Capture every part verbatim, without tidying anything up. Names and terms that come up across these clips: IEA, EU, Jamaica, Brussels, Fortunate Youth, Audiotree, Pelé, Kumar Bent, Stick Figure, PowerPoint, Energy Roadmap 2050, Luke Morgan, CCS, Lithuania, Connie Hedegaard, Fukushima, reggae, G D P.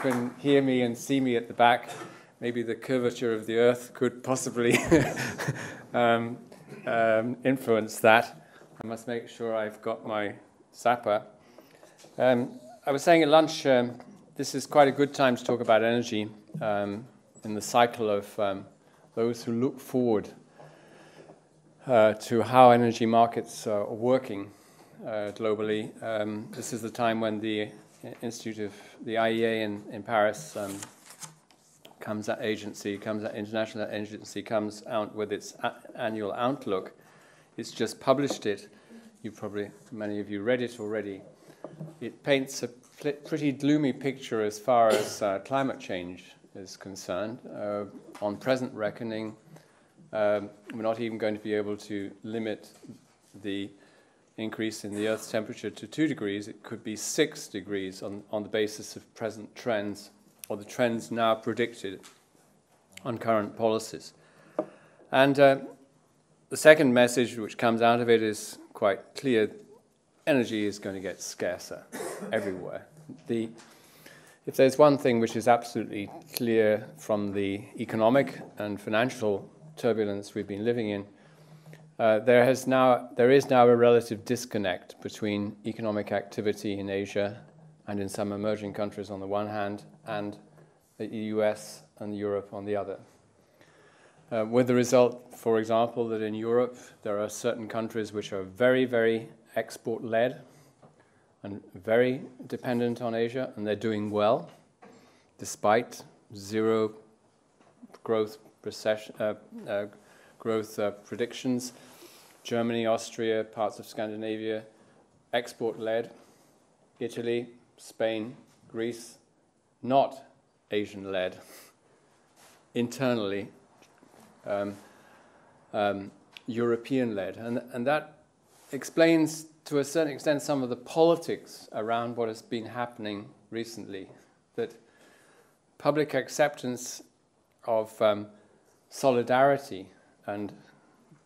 can hear me and see me at the back, maybe the curvature of the Earth could possibly um, um, influence that. I must make sure I've got my zapper. Um, I was saying at lunch, um, this is quite a good time to talk about energy um, in the cycle of um, those who look forward uh, to how energy markets are working uh, globally. Um, this is the time when the Institute of the I E A in, in Paris um, comes that agency, comes that international agency, comes out with its a annual outlook. It's just published it. You probably, many of you read it already. It paints a pretty gloomy picture as far as uh, climate change is concerned. Uh, on present reckoning, um, we're not even going to be able to limit the increase in the Earth's temperature to two degrees. It could be six degrees on, on the basis of present trends, or the trends now predicted on current policies. And uh, the second message which comes out of it is quite clear. Energy is going to get scarcer everywhere. The, if there's one thing which is absolutely clear from the economic and financial turbulence we've been living in, uh, there has now, there is now a relative disconnect between economic activity in Asia and in some emerging countries on the one hand, and the U S and Europe on the other. Uh, with the result, for example, that in Europe there are certain countries which are very, very export-led and very dependent on Asia, and they're doing well despite zero growth, recession, uh, uh, growth uh, predictions. Germany, Austria, parts of Scandinavia, export-led. Italy, Spain, Greece, not Asian-led. Internally, Um, um, European-led, and, and that explains to a certain extent some of the politics around what has been happening recently, that public acceptance of um, solidarity and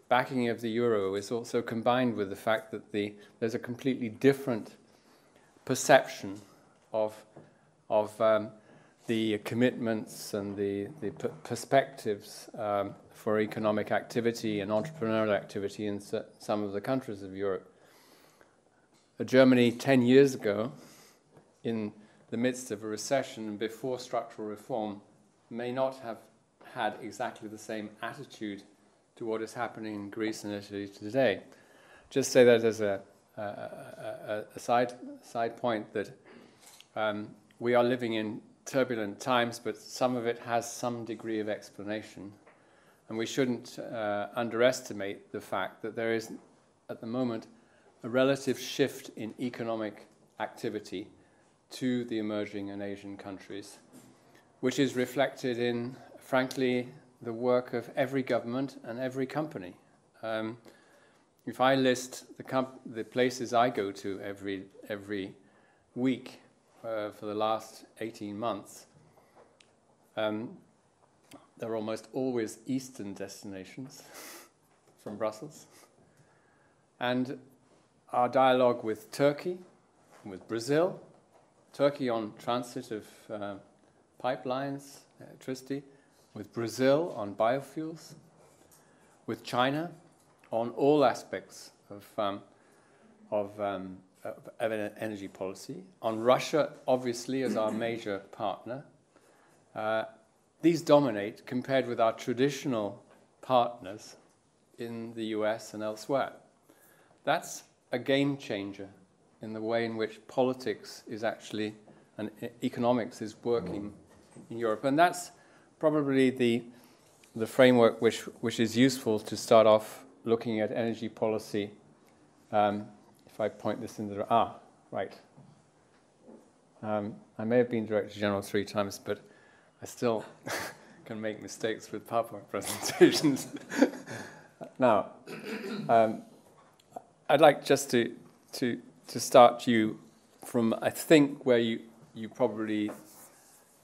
backing of the euro is also combined with the fact that the, there's a completely different perception of, of um, the commitments and the, the perspectives um, for economic activity and entrepreneurial activity in some of the countries of Europe. Germany, ten years ago, in the midst of a recession and before structural reform, may not have had exactly the same attitude to what is happening in Greece and Italy today. Just say that as a, a, a, a side, side point, that um, we are living in turbulent times, but some of it has some degree of explanation. And we shouldn't uh, underestimate the fact that there is, at the moment, a relative shift in economic activity to the emerging and Asian countries, which is reflected in, frankly, the work of every government and every company. Um, if I list the, comp the places I go to every, every week, Uh, for the last eighteen months, um, they're almost always Eastern destinations from Brussels. And our dialogue with Turkey, with Brazil, Turkey on transit of uh, pipelines, electricity, with Brazil on biofuels, with China on all aspects of, um, of um, of energy policy, on Russia, obviously, as our major partner. Uh, these dominate compared with our traditional partners in the U S and elsewhere. That's a game changer in the way in which politics is actually, and economics is working in Europe. And that's probably the, the framework which, which is useful to start off looking at energy policy. Um, If I point this in the... Ah, right. Um, I may have been Director General three times, but I still can make mistakes with PowerPoint presentations. Now, um, I'd like just to, to, to start you from, I think, where you, you probably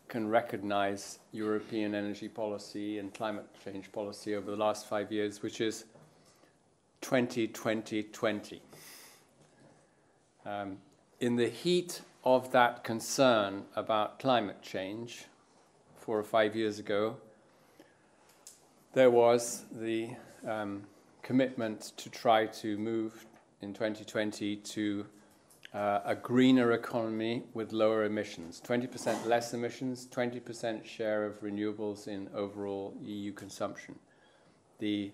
can recognize European energy policy and climate change policy over the last five years, which is twenty twenty twenty. Um, in the heat of that concern about climate change four or five years ago, there was the um, commitment to try to move in twenty twenty to uh, a greener economy with lower emissions, twenty percent less emissions, twenty percent share of renewables in overall E U consumption. The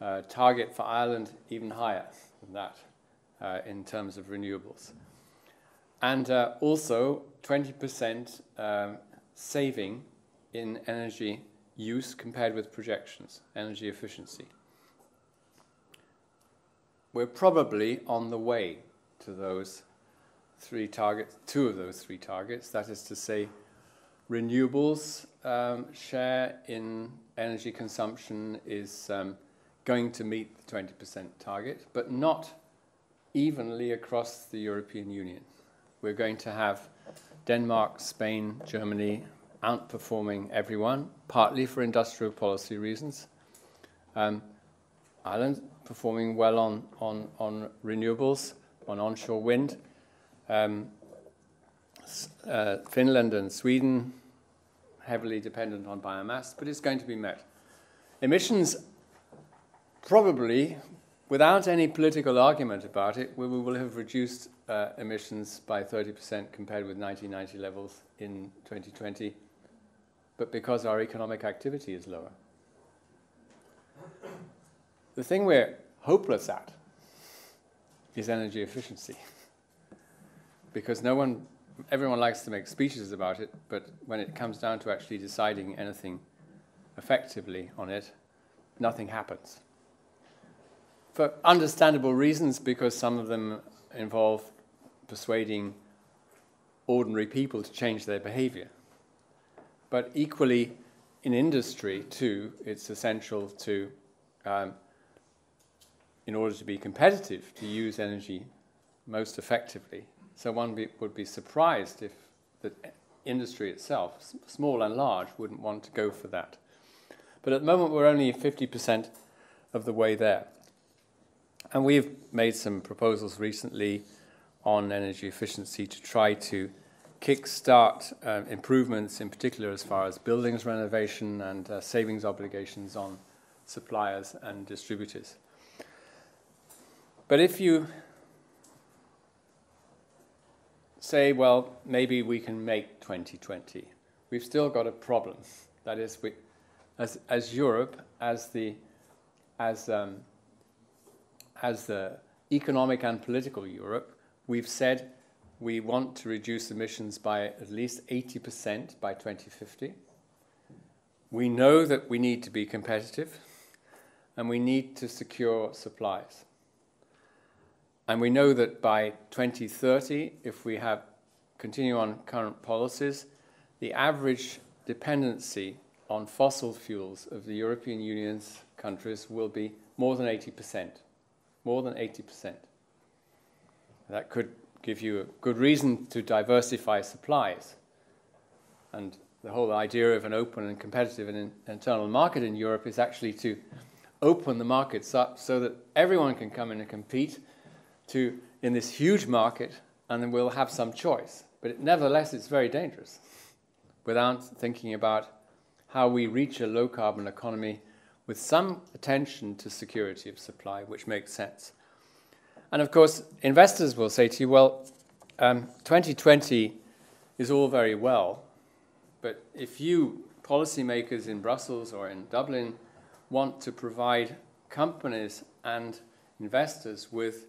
uh, target for Ireland even higher than that uh, in terms of renewables. And uh, also twenty percent um, saving in energy use compared with projections, energy efficiency. We're probably on the way to those three targets, two of those three targets, that is to say renewables um, share in energy consumption is um, going to meet the twenty percent target, but not evenly across the European Union. We're going to have Denmark, Spain, Germany outperforming everyone, partly for industrial policy reasons. Um, Ireland performing well on, on, on renewables, on onshore wind. Um, uh, Finland and Sweden, heavily dependent on biomass, but it's going to be met. Emissions, probably, without any political argument about it, we will have reduced uh, emissions by thirty percent compared with nineteen ninety levels in twenty twenty, but because our economic activity is lower. The thing we're hopeless at is energy efficiency, because no one, everyone likes to make speeches about it, but when it comes down to actually deciding anything effectively on it, nothing happens. For understandable reasons, because some of them involve persuading ordinary people to change their behavior. But equally, in industry too, it's essential to, um, in order to be competitive, to use energy most effectively. So one be, would be surprised if the industry itself, small and large, wouldn't want to go for that. But at the moment, we're only fifty percent of the way there. And we've made some proposals recently on energy efficiency to try to kickstart uh, improvements, in particular as far as buildings renovation and uh, savings obligations on suppliers and distributors. But if you say, well, maybe we can make twenty twenty, we've still got a problem. That is, we, as, as Europe, as the... as um, As the economic and political Europe, we've said we want to reduce emissions by at least eighty percent by twenty fifty. We know that we need to be competitive, and we need to secure supplies. And we know that by twenty thirty, if we have continue on current policies, the average dependency on fossil fuels of the European Union's countries will be more than eighty percent. More than eighty percent. That could give you a good reason to diversify supplies. And the whole idea of an open and competitive and in internal market in Europe is actually to open the markets up so that everyone can come in and compete to, in this huge market, and then we'll have some choice. But it, nevertheless, it's very dangerous without thinking about how we reach a low-carbon economy with some attention to security of supply, which makes sense. And of course, investors will say to you, well, um, twenty twenty is all very well, but if you policymakers in Brussels or in Dublin want to provide companies and investors with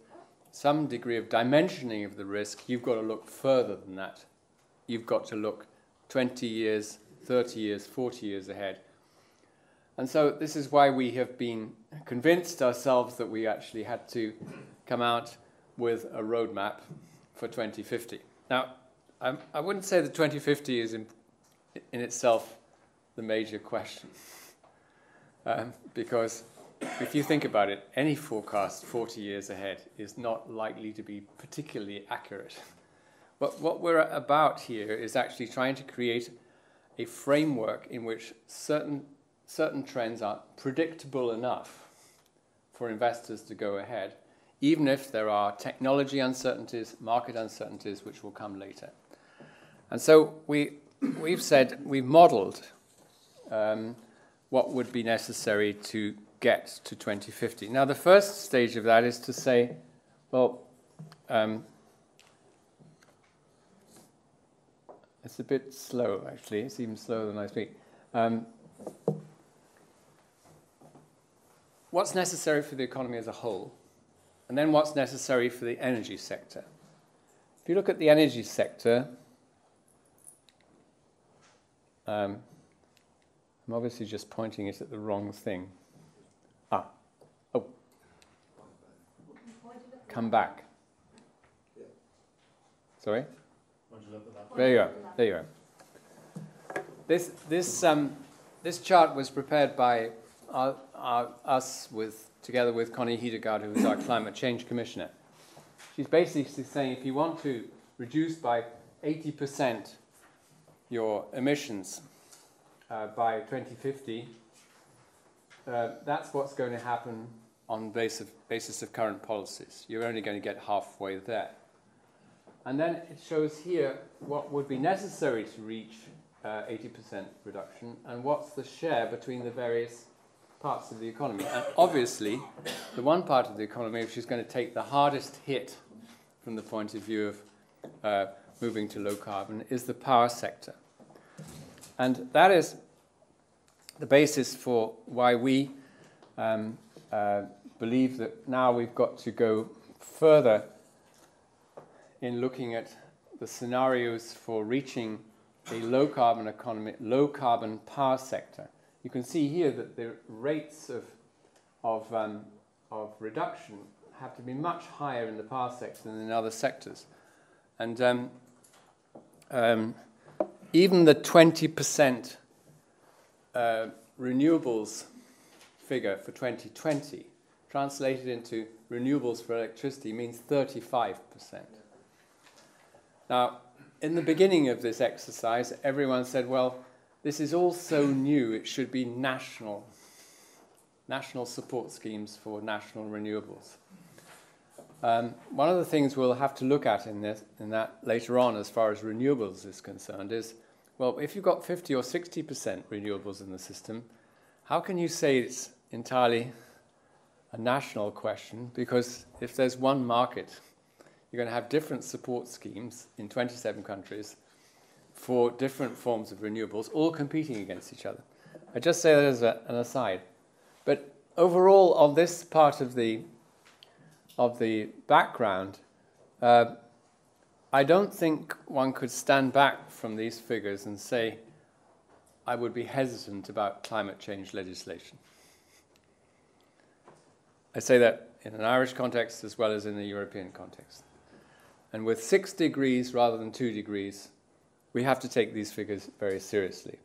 some degree of dimensioning of the risk, you've got to look further than that. You've got to look twenty years, thirty years, forty years ahead. And so this is why we have been convinced ourselves that we actually had to come out with a roadmap for twenty fifty. Now, I, I wouldn't say that twenty fifty is in, in itself the major question. Um, because if you think about it, any forecast forty years ahead is not likely to be particularly accurate. But what we're about here is actually trying to create a framework in which certain Certain trends are predictable enough for investors to go ahead, even if there are technology uncertainties, market uncertainties, which will come later. And so we, we've said, we've modeled um, what would be necessary to get to twenty fifty. Now, the first stage of that is to say, well, um, it's a bit slow, actually. It's even slower than I speak. Um, what's necessary for the economy as a whole? And then what's necessary for the energy sector? If you look at the energy sector, um, I'm obviously just pointing it at the wrong thing. Ah, oh, come back. Sorry? There you are. There you are. This this um this chart was prepared by our, our, us with together with Connie Hedegaard, who is our climate change commissioner. She's basically saying if you want to reduce by eighty percent your emissions uh, by twenty fifty, uh, that's what's going to happen on base of, basis of current policies. You're only going to get halfway there. And then it shows here what would be necessary to reach uh, eighty percent reduction and what's the share between the various parts of the economy. And obviously, the one part of the economy which is going to take the hardest hit from the point of view of uh, moving to low carbon is the power sector. And that is the basis for why we um, uh, believe that now we've got to go further in looking at the scenarios for reaching a low-carbon economy, low-carbon power sector. You can see here that the rates of, of, um, of reduction have to be much higher in the power sector than in other sectors. And um, um, even the twenty percent uh, renewables figure for twenty twenty, translated into renewables for electricity, means thirty-five percent. Now, in the beginning of this exercise, everyone said, well, this is all so new, it should be national, national support schemes for national renewables. Um, one of the things we'll have to look at in, this, in that later on, as far as renewables is concerned, is, well, if you've got fifty or sixty percent renewables in the system, how can you say it's entirely a national question? Because if there's one market, you're going to have different support schemes in twenty-seven countries for different forms of renewables, all competing against each other. I just say that as a, an aside. But overall, on this part of the, of the background, uh, I don't think one could stand back from these figures and say, I would be hesitant about climate change legislation. I say that in an Irish context as well as in the European context. And with six degrees rather than two degrees, we have to take these figures very seriously.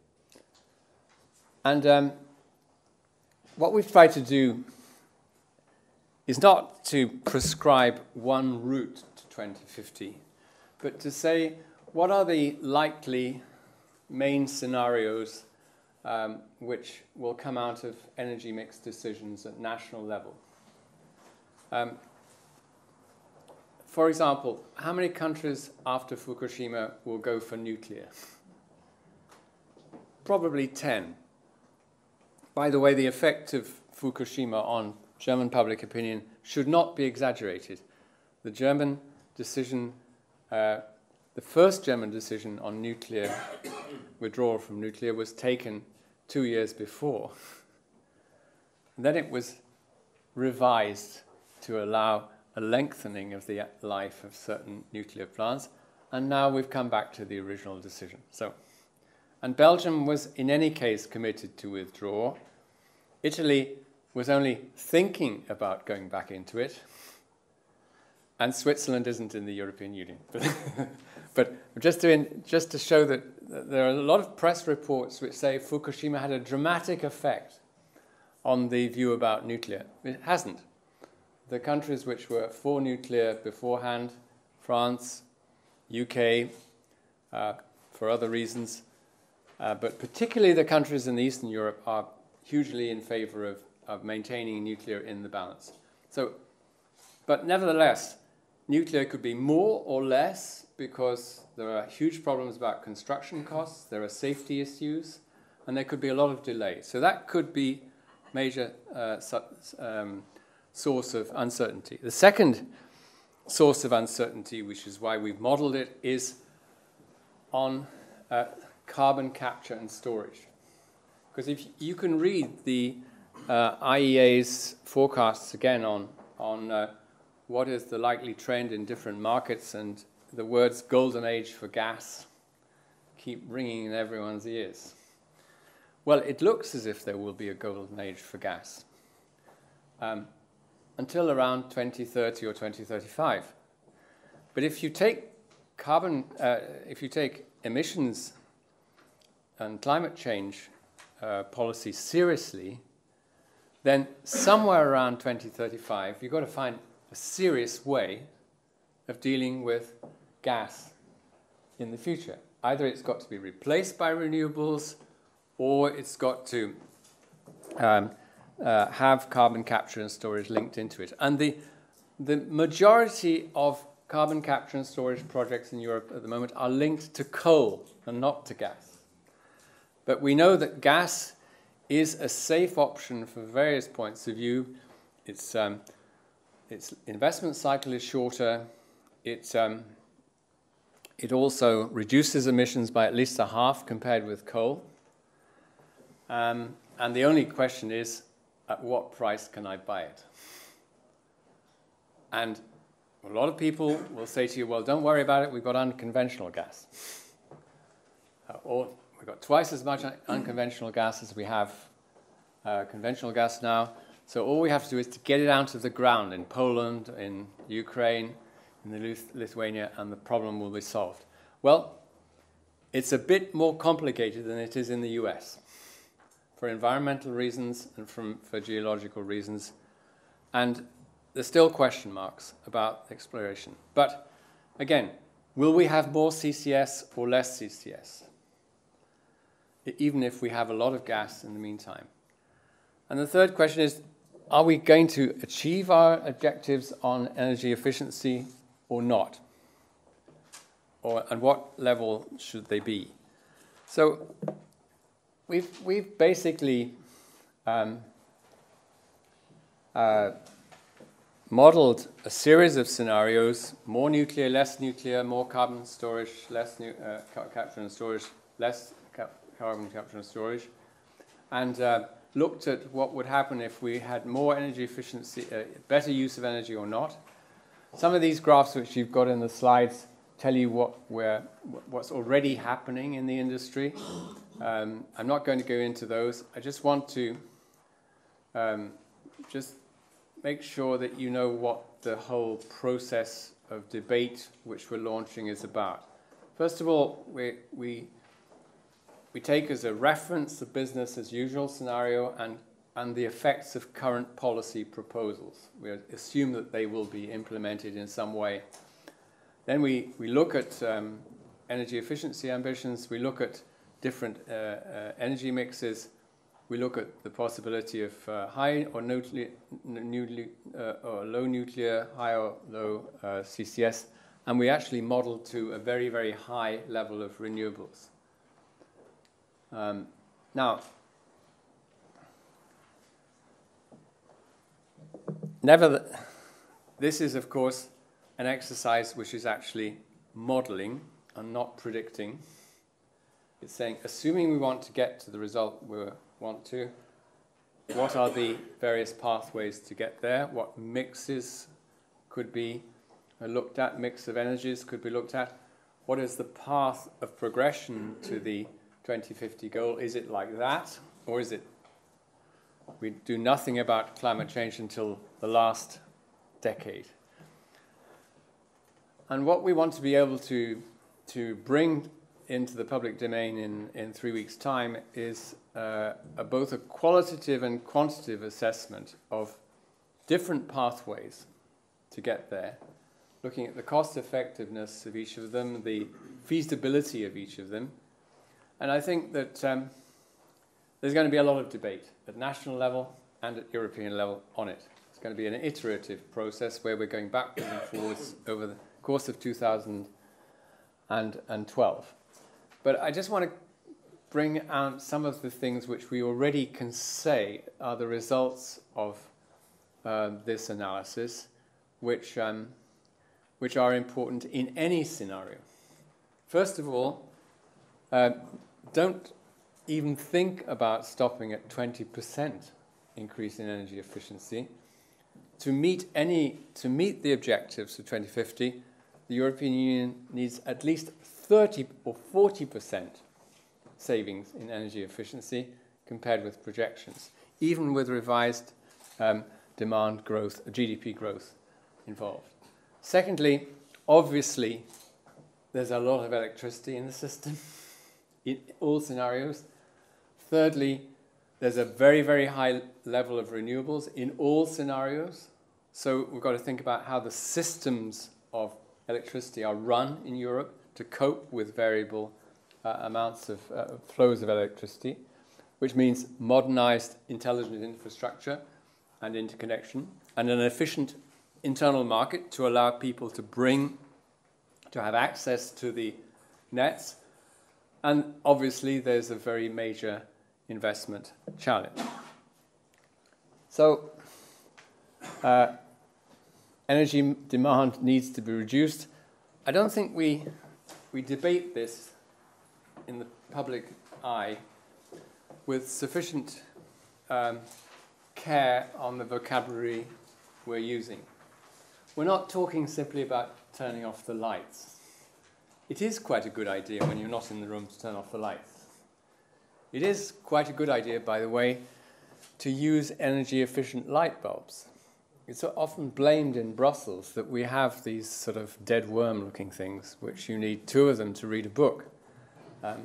And um, what we've tried to do is not to prescribe one route to twenty fifty, but to say what are the likely main scenarios um, which will come out of energy mix decisions at national level. Um, For example, how many countries after Fukushima will go for nuclear? Probably ten. By the way, the effect of Fukushima on German public opinion should not be exaggerated. The German decision, uh, the first German decision on nuclear withdrawal from nuclear was taken two years before. And then it was revised to allow a lengthening of the life of certain nuclear plants, and now we've come back to the original decision. So, and Belgium was in any case committed to withdraw. Italy was only thinking about going back into it, and Switzerland isn't in the European Union. But just to, in, just to show that there are a lot of press reports which say Fukushima had a dramatic effect on the view about nuclear. It hasn't. The countries which were for nuclear beforehand, France, U K, uh, for other reasons, uh, but particularly the countries in Eastern Europe are hugely in favor of, of maintaining nuclear in the balance. So But nevertheless, nuclear could be more or less because there are huge problems about construction costs, there are safety issues, and there could be a lot of delay. So that could be a major uh, um, source of uncertainty. The second source of uncertainty, which is why we've modeled it, is on uh, carbon capture and storage. Because if you can read the uh, I E A's forecasts again on, on uh, what is the likely trend in different markets, and the words golden age for gas keep ringing in everyone's ears. Well, it looks as if there will be a golden age for gas um, until around twenty thirty or twenty thirty-five. But if you take carbon, uh, if you take emissions and climate change uh, policy seriously, then somewhere around twenty thirty-five, you've got to find a serious way of dealing with gas in the future. Either it's got to be replaced by renewables, or it's got to um, uh, have carbon capture and storage linked into it. And the, the majority of carbon capture and storage projects in Europe at the moment are linked to coal and not to gas. But we know that gas is a safe option from various points of view. It's um, Its investment cycle is shorter. It, um, it also reduces emissions by at least a half compared with coal. Um, and the only question is, at what price can I buy it? And a lot of people will say to you, well, don't worry about it. We've got unconventional gas. Uh, or we've got twice as much unconventional gas as we have uh, conventional gas now. So all we have to do is to get it out of the ground in Poland, in Ukraine, in the Lithuania, and the problem will be solved. Well, it's a bit more complicated than it is in the U S for environmental reasons and from, for geological reasons. And there's still question marks about exploration. But again, will we have more C C S or less C C S? Even if we have a lot of gas in the meantime. And the third question is, are we going to achieve our objectives on energy efficiency or not? Or, and what level should they be? So we've, we've basically um, uh, modeled a series of scenarios, more nuclear, less nuclear, more carbon storage, less nu uh, capture and storage, less ca carbon capture and storage. And uh, looked at what would happen if we had more energy efficiency, uh, better use of energy or not. Some of these graphs which you've got in the slides tell you what we're, what's already happening in the industry. Um, I'm not going to go into those. I just want to um, just make sure that you know what the whole process of debate which we're launching is about. First of all, we, we We take as a reference the business as usual scenario and, and the effects of current policy proposals. We assume that they will be implemented in some way. Then we, we look at um, energy efficiency ambitions. We look at different uh, uh, energy mixes. We look at the possibility of uh, high or, nuclear, nuclear, uh, or low nuclear, high or low uh, C C S. And we actually model to a very, very high level of renewables. Um, now, never th this is, of course, an exercise which is actually modeling and not predicting. It's saying, assuming we want to get to the result we want to, what are the various pathways to get there? What mixes could be looked at? Mix of energies could be looked at. What is the path of progression to the twenty fifty goal? Is it like that, or is it we do nothing about climate change until the last decade? And what we want to be able to to bring into the public domain in in three weeks' time is uh, a, both a qualitative and quantitative assessment of different pathways to get there, looking at the cost effectiveness of each of them, the feasibility of each of them. And I think that um, there's going to be a lot of debate at national level and at European level on it. It's going to be an iterative process where we're going backwards and forwards over the course of two thousand twelve. But I just want to bring out some of the things which we already can say are the results of uh, this analysis, which, um, which are important in any scenario. First of all, uh, don't even think about stopping at twenty percent increase in energy efficiency. To meet, any, to meet the objectives of twenty fifty, the European Union needs at least thirty or forty percent savings in energy efficiency compared with projections, even with revised um, demand growth, G D P growth involved. Secondly, obviously, there's a lot of electricity in the system in all scenarios. Thirdly, there's a very, very high level of renewables in all scenarios. So we've got to think about how the systems of electricity are run in Europe to cope with variable uh, amounts of uh, flows of electricity, which means modernized intelligent infrastructure and interconnection, and an efficient internal market to allow people to bring, to have access to the nets. And obviously, there's a very major investment challenge. So uh, energy demand needs to be reduced. I don't think we, we debate this in the public eye with sufficient um, care on the vocabulary we're using. We're not talking simply about turning off the lights. It is quite a good idea when you're not in the room to turn off the lights. It is quite a good idea, by the way, to use energy-efficient light bulbs. It's often blamed in Brussels that we have these sort of dead worm-looking things, which you need two of them to read a book. Um,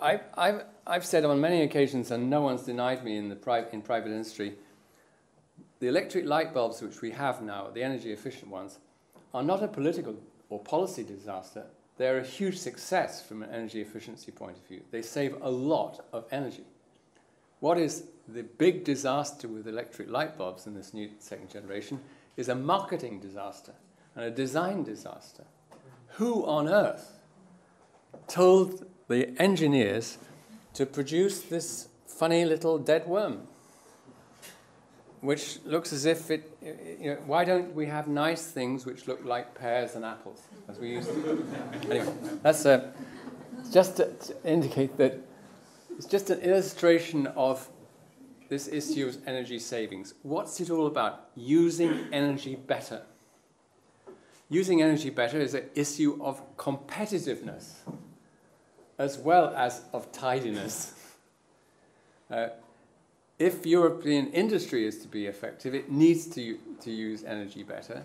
I, I've, I've said on many occasions, and no one's denied me in, the pri in private industry, the electric light bulbs which we have now, the energy-efficient ones, are not a political or policy disaster. They're a huge success from an energy efficiency point of view. They save a lot of energy. What is the big disaster with electric light bulbs in this new second generation is a marketing disaster and a design disaster. Who on earth told the engineers to produce this funny little dead worm, which looks as if it, you know, why don't we have nice things which look like pears and apples, as we used to? Anyway, that's a, just to indicate that it's just an illustration of this issue of energy savings. What's it all about? Using energy better. Using energy better is an issue of competitiveness as well as of tidiness. Uh, If European industry is to be effective, it needs to, to use energy better.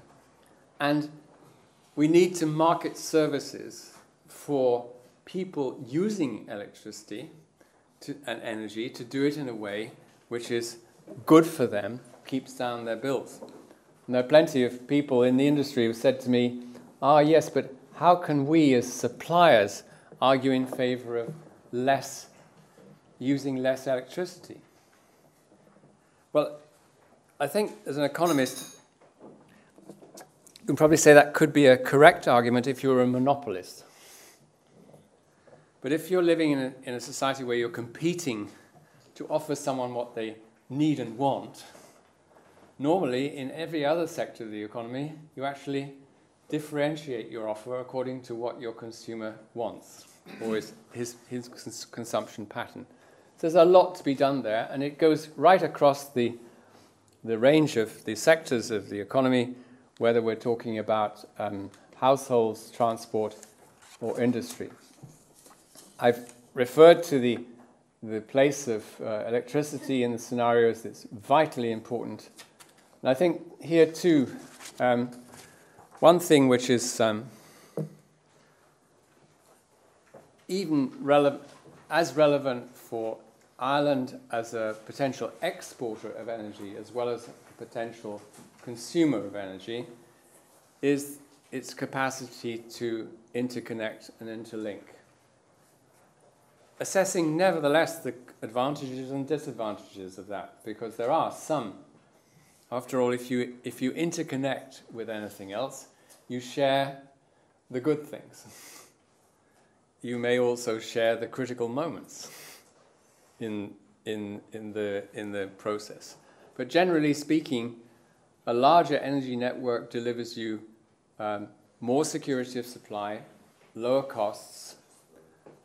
And we need to market services for people using electricity to, and energy to do it in a way which is good for them, keeps down their bills. And there are plenty of people in the industry who said to me, ah, yes, but how can we as suppliers argue in favor of less, using less electricity? Well, I think as an economist, you can probably say that could be a correct argument if you're a monopolist. But if you're living in a, in a society where you're competing to offer someone what they need and want, normally in every other sector of the economy, you actually differentiate your offer according to what your consumer wants or his, his, his cons- consumption pattern. There's a lot to be done there, and it goes right across the, the range of the sectors of the economy, whether we're talking about um, households, transport, or industry. I've referred to the, the place of uh, electricity in the scenarios that's vitally important. And I think here, too, um, one thing which is um, even rele- as relevant for Ireland as a potential exporter of energy as well as a potential consumer of energy is its capacity to interconnect and interlink. Assessing, nevertheless, the advantages and disadvantages of that, because there are some After all, if you, if you interconnect with anything else, you share the good things. You may also share the critical moments in, in, in, the, in the process. But generally speaking, a larger energy network delivers you um, more security of supply, lower costs,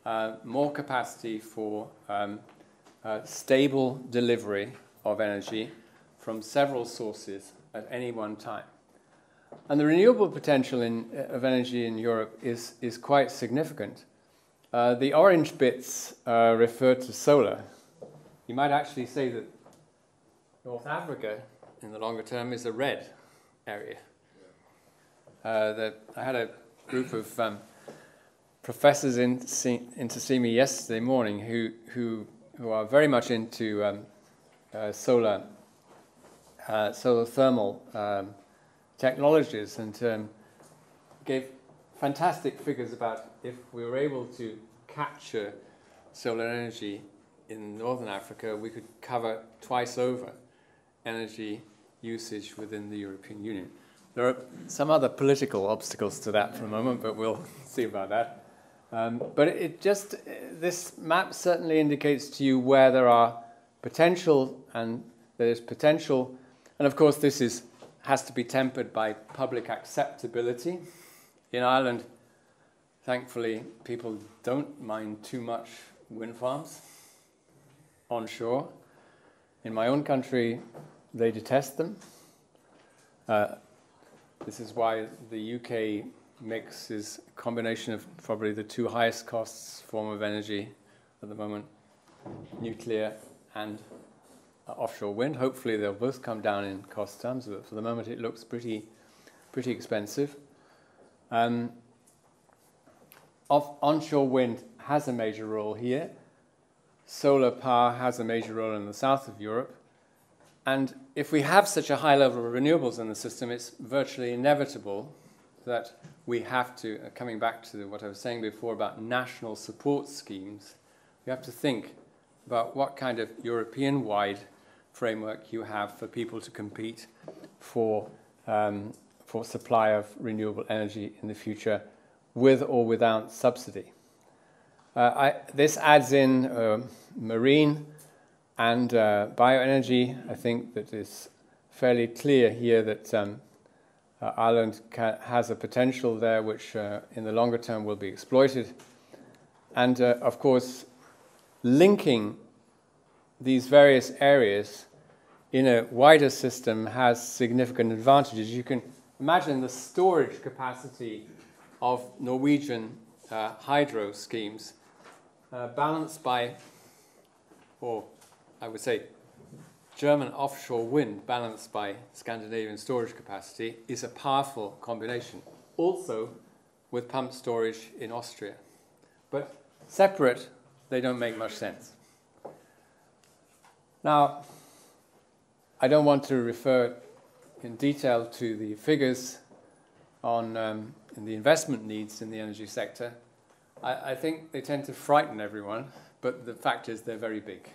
uh, more capacity for um, uh, stable delivery of energy from several sources at any one time. And the renewable potential in, of energy in Europe is, is quite significant. Uh, the orange bits uh, refer to solar. You might actually say that North Africa, in the longer term, is a red area. Uh, the, I had a group of um, professors in, in to see me yesterday morning who, who, who are very much into um, uh, solar, uh, solar thermal um, technologies, and um, gave fantastic figures about if we were able to capture solar energy in northern Africa, we could cover twice over energy usage within the European Union. There are some other political obstacles to that for a moment, but we'll see about that. Um, but it just, this map certainly indicates to you where there are potential, and there is potential, and of course this is has to be tempered by public acceptability. In Ireland, thankfully, people don't mind too much wind farms onshore. In my own country, they detest them. Uh, this is why the U K mix is a combination of probably the two highest costs form of energy at the moment, nuclear and offshore wind. Hopefully they'll both come down in cost terms, but for the moment it looks pretty, pretty expensive. Um, off onshore wind has a major role here. Solar power has a major role in the south of Europe. And if we have such a high level of renewables in the system, it's virtually inevitable that we have to, uh, coming back to what I was saying before about national support schemes, we have to think about what kind of European-wide framework you have for people to compete for, um, for supply of renewable energy in the future, with or without subsidy. Uh, I, this adds in uh, marine and uh, bioenergy. I think that it's fairly clear here that um, uh, Ireland ca has a potential there which uh, in the longer term will be exploited. And uh, of course, linking these various areas in a wider system has significant advantages. You can imagine the storage capacity of Norwegian uh, hydro schemes uh, balanced by, or I would say, German offshore wind balanced by Scandinavian storage capacity is a powerful combination. Also with pumped storage in Austria. But separate, they don't make much sense. Now, I don't want to refer in detail to the figures on um, in the investment needs in the energy sector. I, I think they tend to frighten everyone, but the fact is they're very big.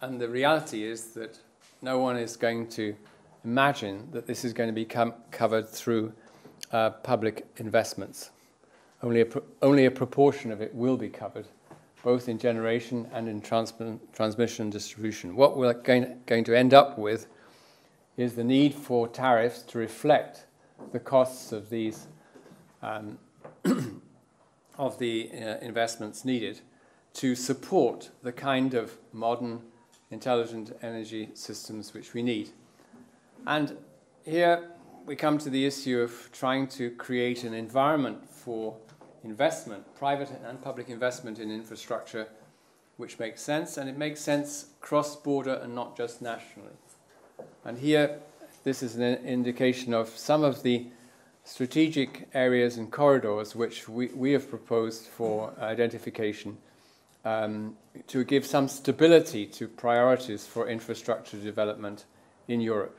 And the reality is that no one is going to imagine that this is going to be covered through uh, public investments. Only a, pro only a proportion of it will be covered, both in generation and in trans transmission and distribution. What we're going, going to end up with is the need for tariffs to reflect the costs of these um, of the uh, investments needed to support the kind of modern, intelligent energy systems which we need. And here we come to the issue of trying to create an environment for investment, private and public investment in infrastructure, which makes sense, and it makes sense cross-border and not just nationally. And here, this is an indication of some of the strategic areas and corridors which we, we have proposed for identification um, to give some stability to priorities for infrastructure development in Europe.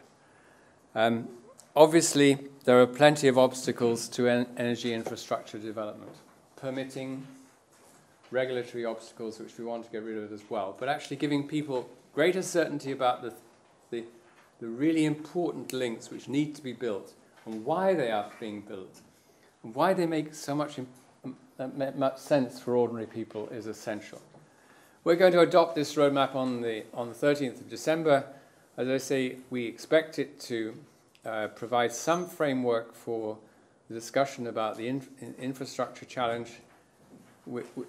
Um, Obviously, there are plenty of obstacles to en energy infrastructure development. Permitting, regulatory obstacles, which we want to get rid of as well, but actually giving people greater certainty about the, the the really important links which need to be built and why they are being built and why they make so much, much sense for ordinary people is essential. We're going to adopt this roadmap on the, on the thirteenth of December. As I say, we expect it to uh, provide some framework for the discussion about the inf infrastructure challenge.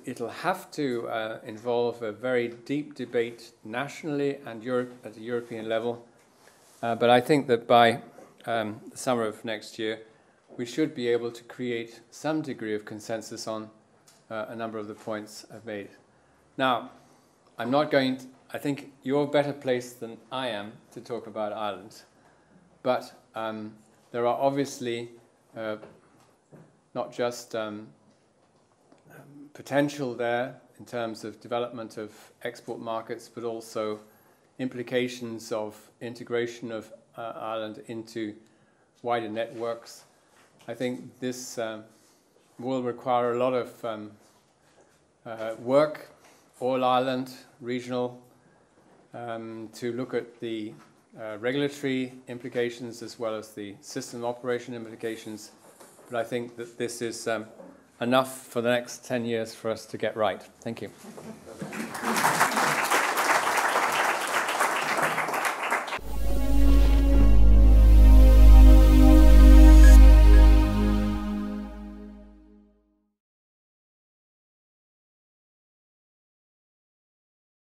It'll have to uh, involve a very deep debate nationally and Europe, at the European level. Uh, but I think that by um, the summer of next year, we should be able to create some degree of consensus on uh, a number of the points I've made. Now, I'm not going to, I think you're better placed than I am to talk about Ireland. But um, there are obviously uh, not just um, potential there in terms of development of export markets, but also implications of integration of uh, Ireland into wider networks. I think this um, will require a lot of um, uh, work, all Ireland, regional, um, to look at the uh, regulatory implications as well as the system operation implications. But I think that this is um, enough for the next ten years for us to get right. Thank you.